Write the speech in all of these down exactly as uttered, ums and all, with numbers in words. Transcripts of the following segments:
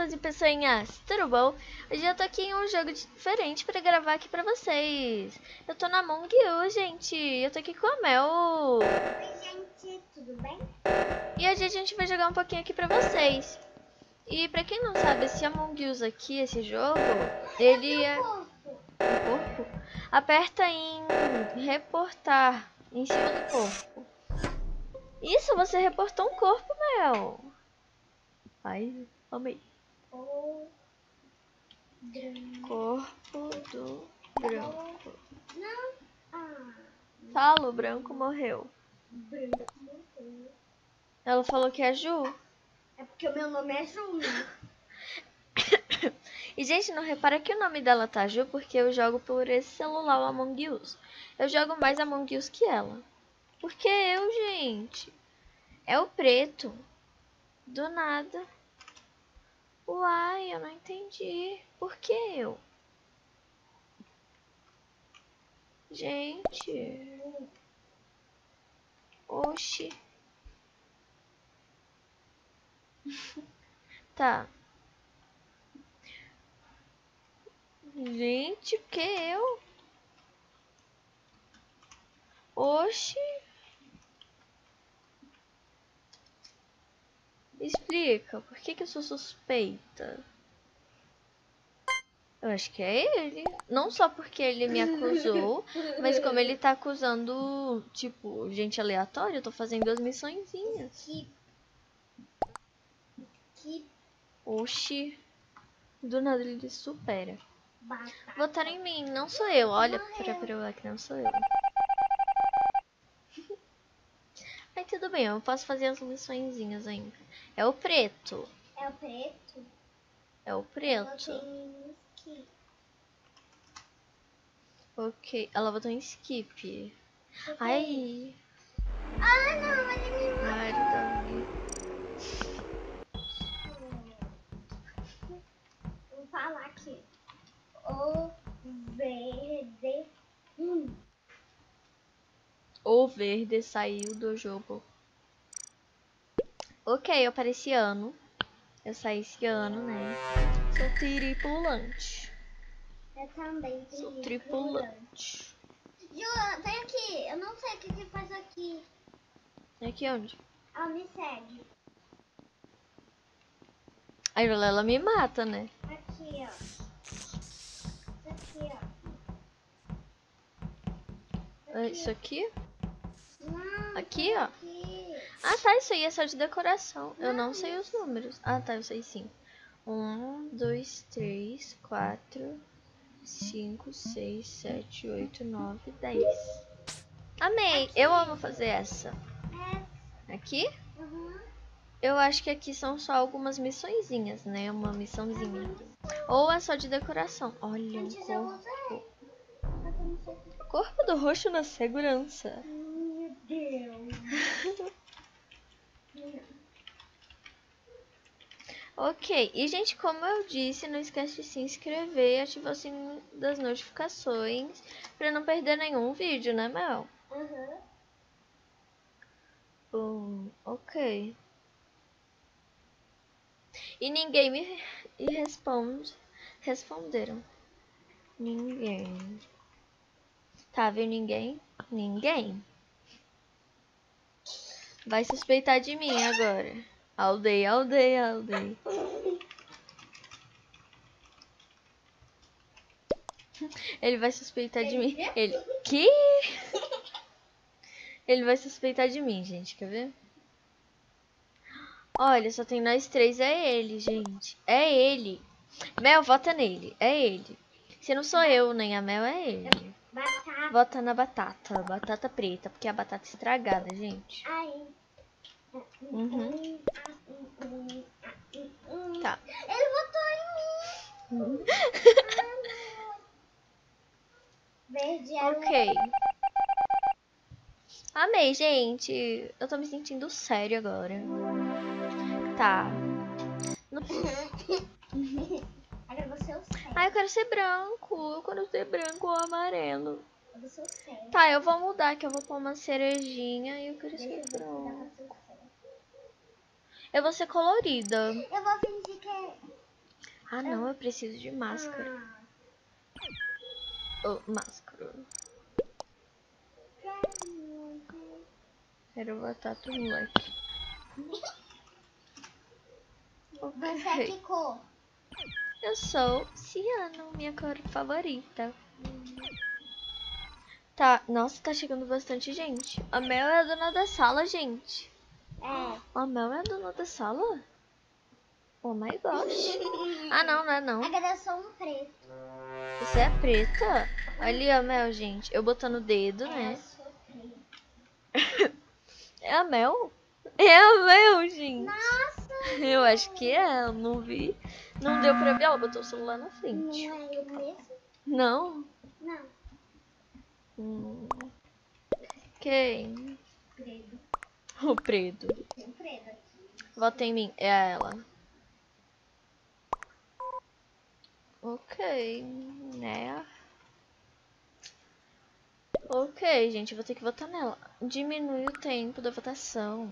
pessoas e pessoinhas, tudo bom? Hoje eu tô aqui em um jogo diferente pra gravar aqui pra vocês. Eu tô na Among Us, gente. Eu tô aqui com a Mel. Oi, gente, tudo bem? E hoje a gente vai jogar um pouquinho aqui pra vocês. E pra quem não sabe, esse Among Us aqui, esse jogo, ele é... Um corpo? Aperta em reportar, em cima do corpo. Isso, você reportou um corpo, Mel. Ai, amei. O corpo do branco. Não. Ah. Fala, o branco morreu. Branco morreu. Ela falou que é Ju. É porque o meu nome é Ju, né? E, gente, não repara que o nome dela tá Ju, porque eu jogo por esse celular, o Among Us. Eu jogo mais Among Us que ela. Porque eu, gente, é o preto. Do nada. Uai, eu não entendi. Por que eu? Gente. Oxi. Tá. Gente, por que eu? Oxi. Explica, por que que eu sou suspeita? Eu acho que é ele. Não só porque ele me acusou, mas como ele tá acusando, tipo, gente aleatória, eu tô fazendo as missõezinhas. Que... que... Oxi. Do nada ele supera. Batata. Votaram em mim, não sou eu. Olha, pra provar que não sou eu. Mas tudo bem, eu posso fazer as missõezinhas ainda. É o preto. É o preto? É o preto. Ela votou em skip. Ok, ela votou em skip. Okay. Ai. Ah, não, mas ele me matou. Vou falar aqui. O verde. Hum. O verde saiu do jogo. Ok, eu apareci ano. Eu saí esse ano, né? Sou tripulante. Eu também. Sou tripulante. Ju, vem aqui. Eu não sei o que você faz aqui. Aqui onde? Ela me segue. Aí ela me mata, né? Aqui, ó. Aqui, ó. Aqui. Isso aqui? Não, aqui, ó. Aqui. Ah, tá, isso aí é só de decoração. Não, eu não sei os números. Ah, tá, eu sei sim. Um, dois, três, quatro, cinco, seis, sete, oito, nove, dez. Amei! Aqui. Eu amo fazer essa. É. Aqui? Uhum. Eu acho que aqui são só algumas missõezinhas, né? Uma missãozinha. Uhum. Ou é só de decoração. Olha o corpo. O corpo do roxo na segurança. Ok, e gente, como eu disse, não esquece de se inscrever e ativar o sininho das notificações pra não perder nenhum vídeo, né, Mel? Uhum. Bom, ok. E ninguém me e responde. Responderam. Ninguém. Tá, viu? Ninguém? Ninguém. Vai suspeitar de mim agora. Aldeia, aldeia, aldeia. Ele vai suspeitar de mim. Ele... Que? Ele vai suspeitar de mim, gente. Quer ver? Olha, só tem nós três. É ele, gente. É ele. Mel, vota nele. É ele. Se não sou eu, nem a Mel, é ele. Batata. Bota na batata, batata preta, porque é a batata estragada, gente. Ai. Uhum. Tá. Ele botou em mim. Verde. Ok. Amei, gente. Eu tô me sentindo sério agora. Tá. No... Ah, eu quero ser branco. Eu quero ser branco ou amarelo. Eu sou sério. Tá, eu vou mudar que eu vou pôr uma cerejinha e eu quero ser branco. Eu vou ser colorida. Eu vou fingir que é Ah não, eu preciso de máscara. Oh, máscara. Quero botar tudo moleque. Você é que cor? Eu sou ciano, minha cor favorita. Tá, nossa, tá chegando bastante gente. A Mel é a dona da sala, gente. É. A Mel é a dona da sala? Oh my gosh. Ah não, não é não. Agora eu sou um preto. Você é preta? Olha a Mel, gente. Eu botando o dedo, é, né? Eu sou preta. É a Mel? É a Mel, gente. Nossa. Eu acho que é, eu não vi. Não ah. deu pra ver, ela botou o celular na frente. Não é eu mesmo? Não? Não. Hum. Quem? Predo. O Predo. Tem um Predo aqui. Vota em mim, é ela. Ok, né? Ok, gente, eu vou ter que votar nela. Diminui o tempo da votação.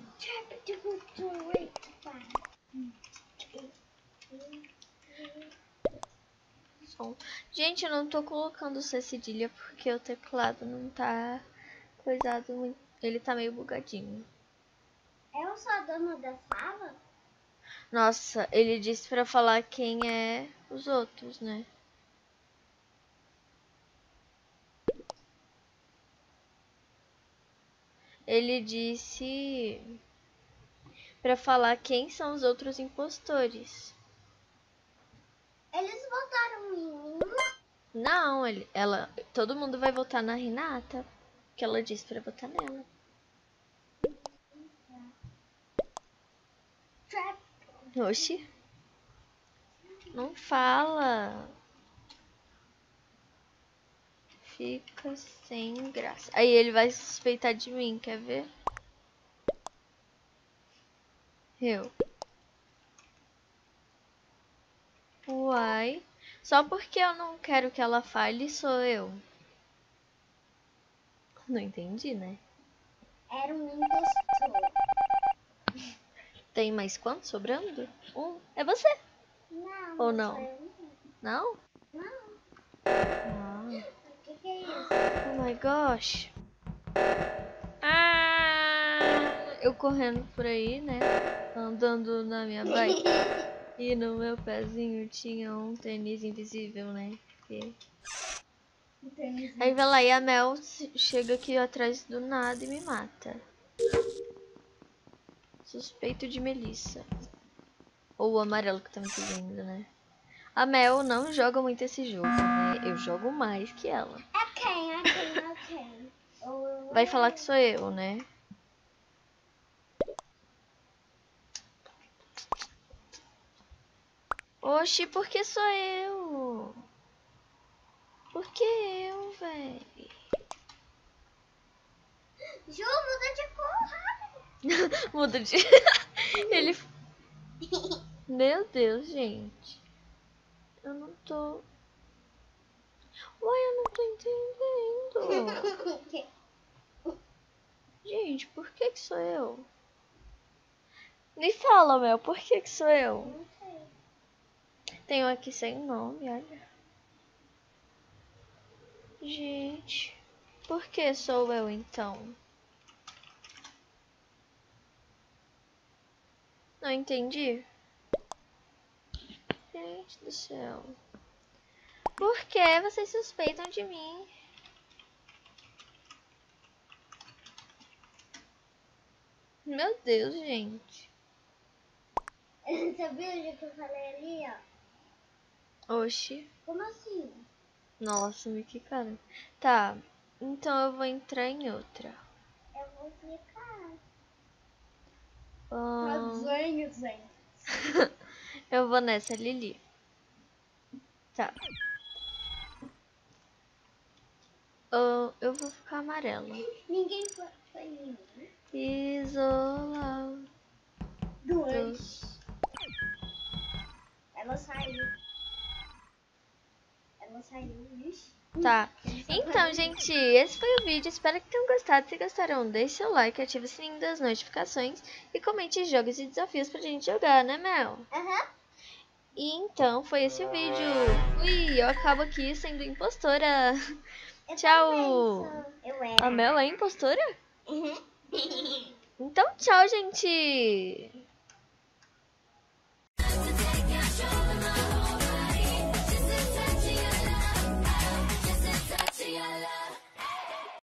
Som. Gente, eu não tô colocando C cedilha porque o teclado não tá coisado muito. Ele tá meio bugadinho. Eu sou a dona da sala? Nossa, ele disse pra falar quem é os outros, né? Ele disse pra falar quem são os outros impostores. Eles votaram em mim? Não, ele, ela, todo mundo vai votar na Renata, que ela disse pra votar nela. Oxi. Não fala. Fica sem graça. Aí ele vai suspeitar de mim, quer ver? Eu. Uai. Só porque eu não quero que ela fale, sou eu. Não entendi, né? Era um impostor. Tem mais quanto sobrando? Um. É você? Não. Ou não? Não? Não. Não. O que, que é isso? Oh my gosh. Ah! Eu correndo por aí, né? Andando na minha bike. E no meu pezinho tinha um tênis invisível, né? E... aí vai lá e a Mel chega aqui atrás do nada e me mata. Suspeito de Melissa. Ou o amarelo que tá me pedindo, né? A Mel não joga muito esse jogo, né? Eu jogo mais que ela. Ok, ok, ok. Vai falar que sou eu, né? Oxi, por que sou eu? Por que eu, véi? Ju, muda de cor! Muda de... Ele... Meu Deus, gente. Eu não tô... Uai, eu não tô entendendo. Gente, por que que sou eu? Me fala, Mel, por que que sou eu? Não sei. Tenho aqui sem nome, olha. Gente, por que sou eu então? Não entendi. Gente do céu. Por que vocês suspeitam de mim? Meu Deus, gente. Você viu o que eu falei ali, ó? Oxi. Como assim? Nossa, me que cara. Tá, então eu vou entrar em outra. Eu vou clicar. Um... Eu vou nessa, Lili. Tá. Uh, eu vou ficar amarela. Ninguém foi. Isola. Dois. Ela saiu. Ela saiu. Tá. Então, gente, esse foi o vídeo. Espero que tenham gostado. Se gostaram, deixe seu like, ative o sininho das notificações e comente jogos e desafios pra gente jogar, né, Mel? Aham. Uhum. E então foi esse o vídeo. Ui, eu acabo aqui sendo impostora. Eu tchau. Eu A Mel é impostora? Uhum. Então tchau, gente.